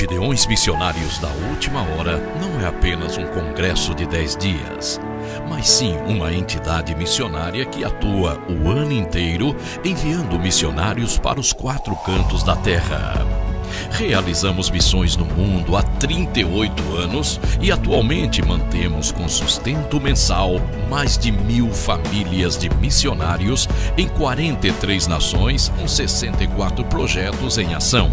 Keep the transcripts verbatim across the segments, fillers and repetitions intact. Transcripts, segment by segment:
Gideões Missionários da Última Hora não é apenas um congresso de dez dias, mas sim uma entidade missionária que atua o ano inteiro enviando missionários para os quatro cantos da terra. Realizamos missões no mundo há trinta e oito anos e atualmente mantemos com sustento mensal mais de mil famílias de missionários em quarenta e três nações com sessenta e quatro projetos em ação.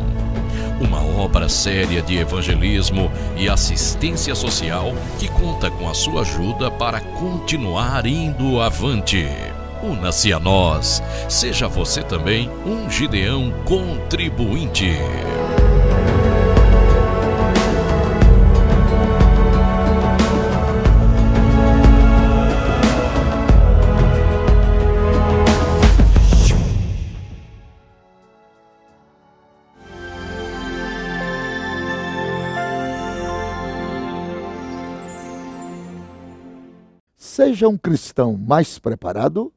Uma obra séria de evangelismo e assistência social que conta com a sua ajuda para continuar indo avante. Una-se a nós. Seja você também um Gideão contribuinte. Seja um cristão mais preparado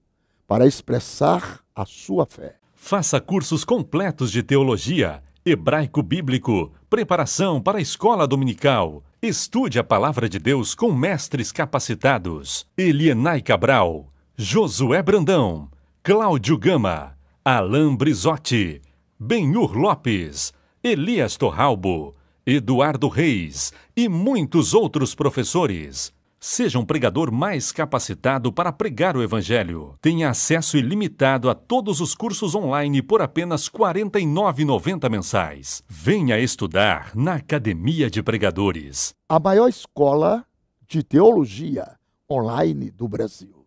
para expressar a sua fé. Faça cursos completos de teologia, hebraico bíblico, preparação para a escola dominical. Estude a palavra de Deus com mestres capacitados. Elienay Cabral, Josué Brandão, Cláudio Gama, Alain Brizotti, Benhur Lopes, Elias Torralbo, Eduardo Reis e muitos outros professores. Seja um pregador mais capacitado para pregar o Evangelho. Tenha acesso ilimitado a todos os cursos online por apenas quarenta e nove reais e noventa centavos mensais. Venha estudar na Academia de Pregadores, a maior escola de teologia online do Brasil.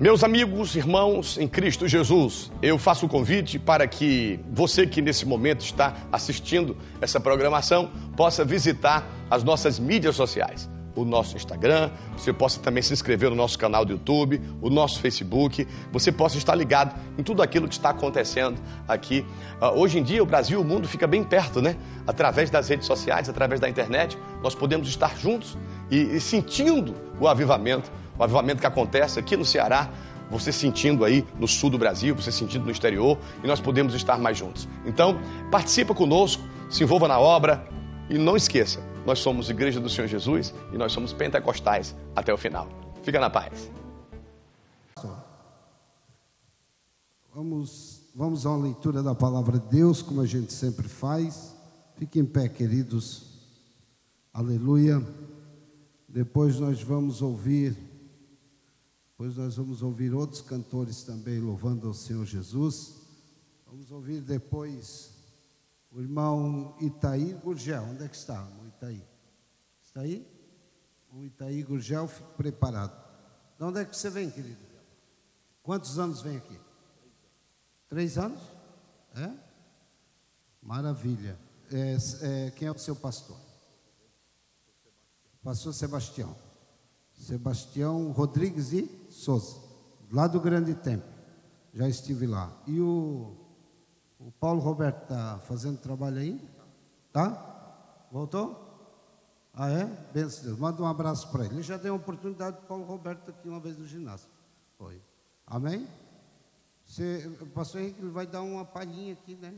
Meus amigos, irmãos em Cristo Jesus, eu faço o convite para que você que nesse momento está assistindo essa programação possa visitar as nossas mídias sociais. O nosso Instagram, você possa também se inscrever no nosso canal do YouTube, o nosso Facebook, você possa estar ligado em tudo aquilo que está acontecendo aqui. Uh, hoje em dia, o Brasil, o mundo fica bem perto, né? Através das redes sociais, através da internet, nós podemos estar juntos e, e sentindo o avivamento, o avivamento que acontece aqui no Ceará, você sentindo aí no sul do Brasil, você sentindo no exterior, e nós podemos estar mais juntos. Então, participa conosco, se envolva na obra e não esqueça, nós somos Igreja do Senhor Jesus e nós somos pentecostais até o final. Fica na paz. Vamos, vamos à leitura da palavra de Deus, como a gente sempre faz. Fiquem em pé, queridos. Aleluia. Depois nós vamos ouvir, depois nós vamos ouvir outros cantores também louvando ao Senhor Jesus. Vamos ouvir depois o irmão Itaí Gurgel. Onde é que está? Itaí. Está aí? O Itaí Gurgel, fique preparado. De onde é que você vem, querido? Quantos anos vem aqui? Três anos? É? Maravilha. É, é, quem é o seu pastor? Pastor Sebastião. Sebastião Rodrigues e Souza, lá do Grande Templo. Já estive lá. E o, o Paulo Roberto está fazendo trabalho aí? Tá? Voltou? Ah, é? Benção Deus. Manda um abraço para ele. Ele já deu a oportunidade para o Paulo Roberto aqui uma vez no ginásio. Foi. Amém? Você, o pastor Henrique vai dar uma palhinha aqui, né?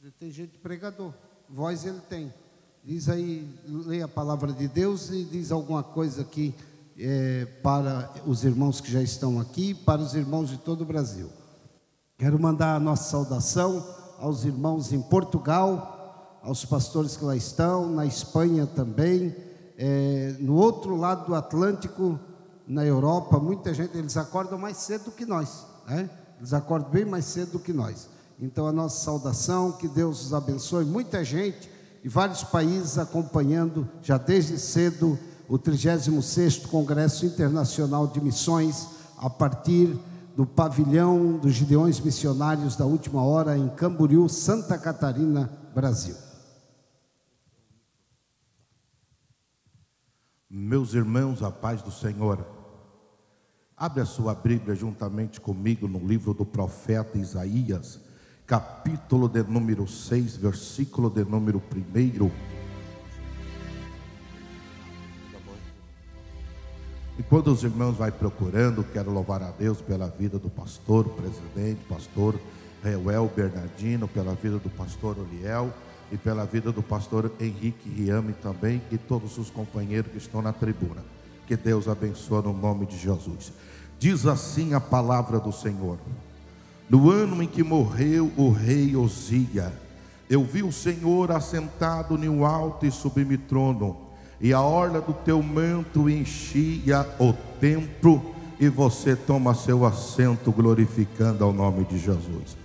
Ele tem jeito de pregador. Voz ele tem. Diz aí, leia a palavra de Deus e diz alguma coisa aqui é, para os irmãos que já estão aqui, para os irmãos de todo o Brasil. Quero mandar a nossa saudação aos irmãos em Portugal, aos pastores que lá estão, na Espanha também, é, no outro lado do Atlântico, na Europa, muita gente, eles acordam mais cedo do que nós, né? Eles acordam bem mais cedo do que nós. Então, a nossa saudação, que Deus os abençoe, muita gente e vários países acompanhando já desde cedo o trigésimo sexto Congresso Internacional de Missões, a partir do pavilhão dos Gideões Missionários da Última Hora, em Camboriú, Santa Catarina, Brasil. Meus irmãos, a paz do Senhor. Abre a sua Bíblia juntamente comigo no livro do profeta Isaías, capítulo de número seis, versículo de número primeiro. Enquanto os irmãos vai procurando, quero louvar a Deus pela vida do pastor, presidente, pastor Reuel Bernardino, pela vida do pastor Uriel, e pela vida do pastor Henrique Riame também e todos os companheiros que estão na tribuna. Que Deus abençoe no nome de Jesus. Diz assim a palavra do Senhor: no ano em que morreu o rei Osías, eu vi o Senhor assentado em um alto e sublime trono, e a orla do teu manto enchia o templo, e você toma seu assento glorificando ao nome de Jesus.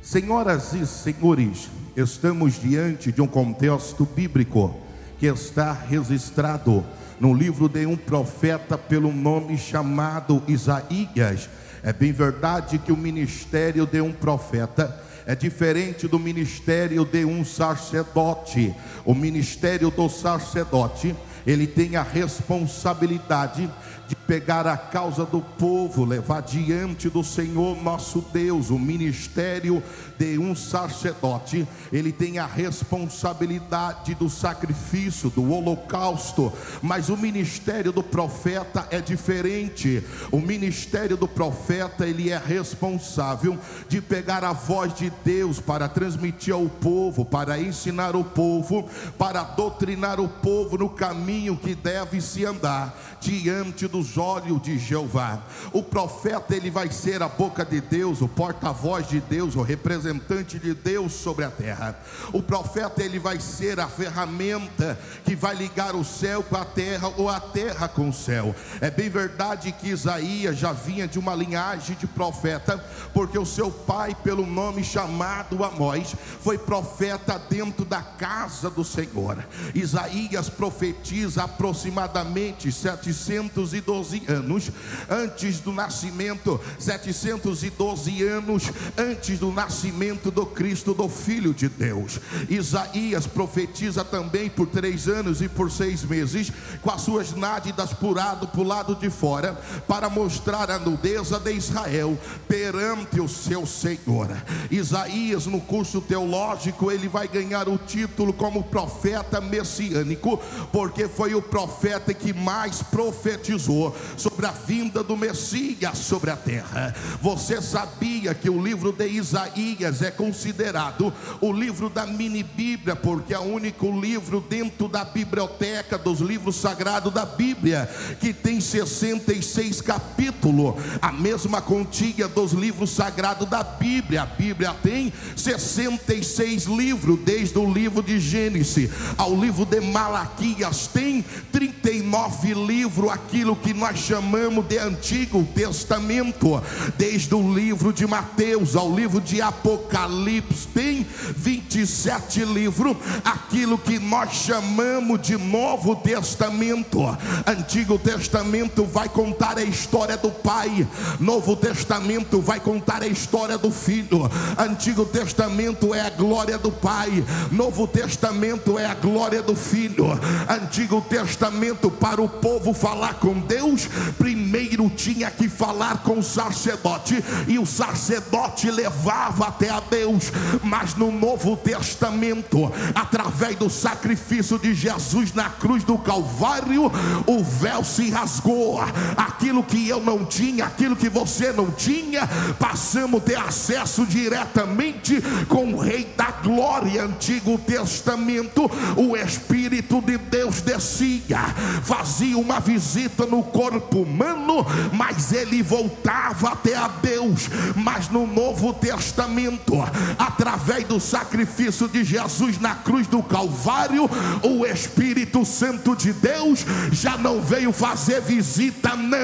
Senhoras e senhores, estamos diante de um contexto bíblico que está registrado no livro de um profeta pelo nome chamado Isaías. É bem verdade que o ministério de um profeta é diferente do ministério de um sacerdote. O ministério do sacerdote, ele tem a responsabilidade de pegar a causa do povo, levar diante do Senhor nosso Deus. O ministério de um sacerdote, ele tem a responsabilidade do sacrifício, do holocausto. Mas o ministério do profeta é diferente. O ministério do profeta, ele é responsável de pegar a voz de Deus para transmitir ao povo, para ensinar o povo, para doutrinar o povo no caminho que deve se andar diante dos olhos de Jeová. O profeta, ele vai ser a boca de Deus, o porta-voz de Deus, o representante de Deus sobre a terra. O profeta, ele vai ser a ferramenta que vai ligar o céu com a terra, ou a terra com o céu. É bem verdade que Isaías já vinha de uma linhagem de profeta, porque o seu pai, pelo nome chamado Amós, foi profeta dentro da casa do Senhor. Isaías profetiza aproximadamente setecentos e doze anos antes do nascimento, setecentos e doze anos antes do nascimento do Cristo, do Filho de Deus. Isaías profetiza também por três anos e por seis meses, com as suas nádegas purado para o lado de fora, para mostrar a nudeza de Israel perante o seu Senhor. Isaías, no curso teológico, ele vai ganhar o título como profeta messiânico, porque foi o profeta que mais profetizou sobre a vinda do Messias sobre a terra. Você sabia que o livro de Isaías é considerado o livro da mini Bíblia, porque é o único livro dentro da biblioteca dos livros sagrados da Bíblia que tem sessenta e seis capítulos, a mesma quantia dos livros sagrados da Bíblia. A Bíblia tem sessenta e seis livros, desde o livro de Gênesis ao livro de Malaquias, tem trinta e nove livros, aquilo que nós chamamos de Antigo Testamento, desde o livro de Mateus ao livro de Apocalipse, tem vinte e sete livros, aquilo que nós chamamos de Novo Testamento. Antigo Testamento vai contar a história do Pai, Novo Testamento vai contar a história do Filho. Antigo Testamento é a glória do Pai, Novo Testamento é a glória do Filho. Antigo Testamento, para o povo falar com Deus, primeiro tinha que falar com o sacerdote, e o sacerdote levava até a Deus. Mas no Novo Testamento, através do sacrifício de Jesus na cruz do Calvário, o véu se rasgou. Aquilo que eu não tinha, aquilo que você não tinha, passamos a ter acesso diretamente com o Rei da Glória. Antigo Testamento, o Espírito de Deus descia, fazia uma visita no corpo humano, mas ele voltava até a Deus. Mas no Novo Testamento, através do sacrifício de Jesus na cruz do Calvário, o Espírito Santo de Deus já não veio fazer visita, não.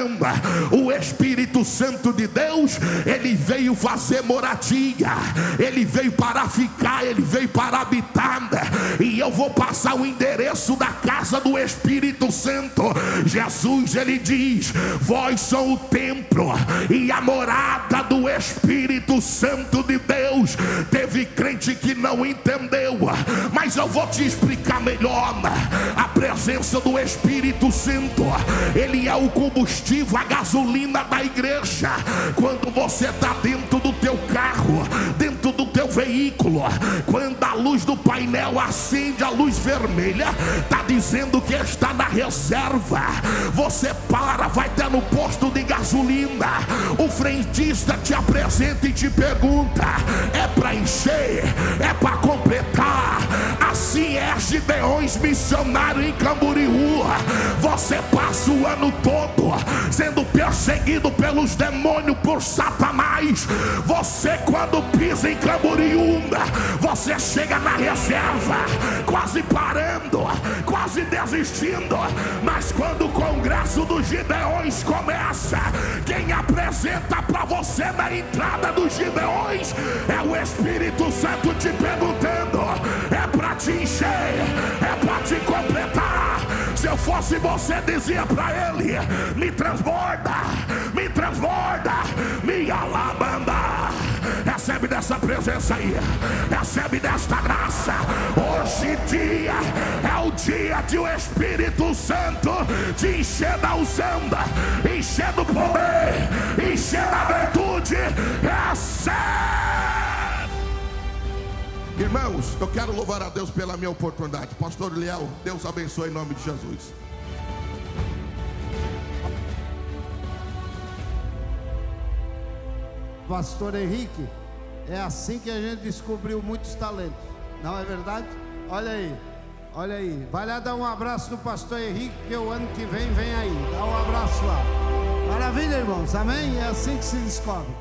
O Espírito Santo de Deus, ele veio fazer moradia, ele veio para ficar, ele veio para habitar. E eu vou passar o endereço da casa do Espírito Santo. Jesus, ele diz: vós são o templo e a morada do Espírito Santo de Deus. Teve crente que não entendeu, mas eu vou te explicar melhor. A presença do Espírito Santo, ele é o combustível, a gasolina da igreja. Quando você está dentro do teu carro, dentro do teu veículo, quando a luz do painel acende, a luz vermelha está dizendo que está na reserva. Você para, vai até no posto de gasolina, o frentista te apresenta e te pergunta: é para encher? É para completar? Gideões Missionário em Camboriú. Você passa o ano todo sendo perseguido pelos demônios, por Satanás. Você, quando pisa em Camboriú, você chega na reserva quase parando, quase desistindo. Mas quando o Congresso dos Gideões começa, quem apresenta para você na entrada dos Gideões é o Espírito Santo te perguntando: é para te encher, é para te completar. Se eu fosse você, dizia para ele: me transborda, me transborda, me alabanda. Recebe dessa presença aí, recebe desta graça. Hoje dia é o dia de o Espírito Santo te encher da unção, encher do poder, encher da virtude. Recebe! Irmãos, eu quero louvar a Deus pela minha oportunidade. Pastor Uriel, Deus abençoe em nome de Jesus. Pastor Henrique, é assim que a gente descobriu muitos talentos, não é verdade? Olha aí, olha aí. Vai lá dar um abraço no pastor Henrique, que o ano que vem vem aí. Dá um abraço lá. Maravilha, irmãos, amém? É assim que se descobre.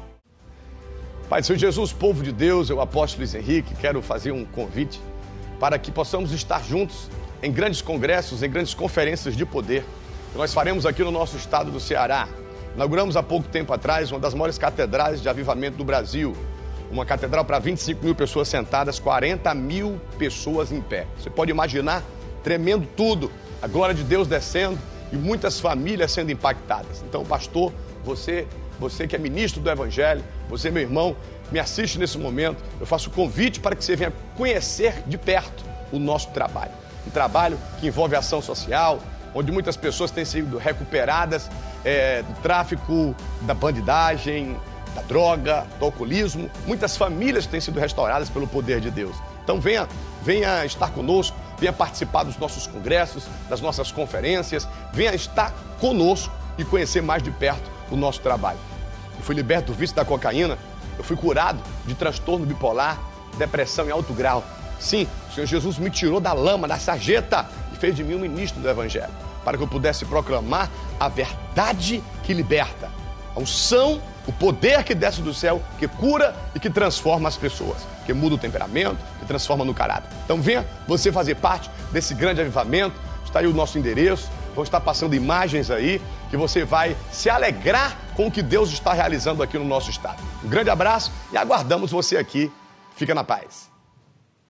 Pai do Senhor Jesus, povo de Deus, eu, apóstolo Henrique, quero fazer um convite para que possamos estar juntos em grandes congressos, em grandes conferências de poder que nós faremos aqui no nosso estado do Ceará. Inauguramos há pouco tempo atrás uma das maiores catedrais de avivamento do Brasil, uma catedral para vinte e cinco mil pessoas sentadas, quarenta mil pessoas em pé. Você pode imaginar, tremendo tudo, a glória de Deus descendo e muitas famílias sendo impactadas. Então, pastor, você... Você que é ministro do Evangelho, você, meu irmão, me assiste nesse momento. Eu faço o convite para que você venha conhecer de perto o nosso trabalho. Um trabalho que envolve ação social, onde muitas pessoas têm sido recuperadas é, do tráfico, da bandidagem, da droga, do alcoolismo. Muitas famílias têm sido restauradas pelo poder de Deus. Então venha, venha estar conosco, venha participar dos nossos congressos, das nossas conferências, venha estar conosco e conhecer mais de perto o nosso trabalho. Eu fui liberto do vício da cocaína, eu fui curado de transtorno bipolar, depressão em alto grau. Sim, o Senhor Jesus me tirou da lama, da sarjeta e fez de mim um ministro do Evangelho, para que eu pudesse proclamar a verdade que liberta, a unção, o poder que desce do céu, que cura e que transforma as pessoas, que muda o temperamento, que transforma no caráter. Então venha você fazer parte desse grande avivamento. Está aí o nosso endereço, vão estar passando imagens aí, que você vai se alegrar com o que Deus está realizando aqui no nosso estado. Um grande abraço e aguardamos você aqui. Fica na paz.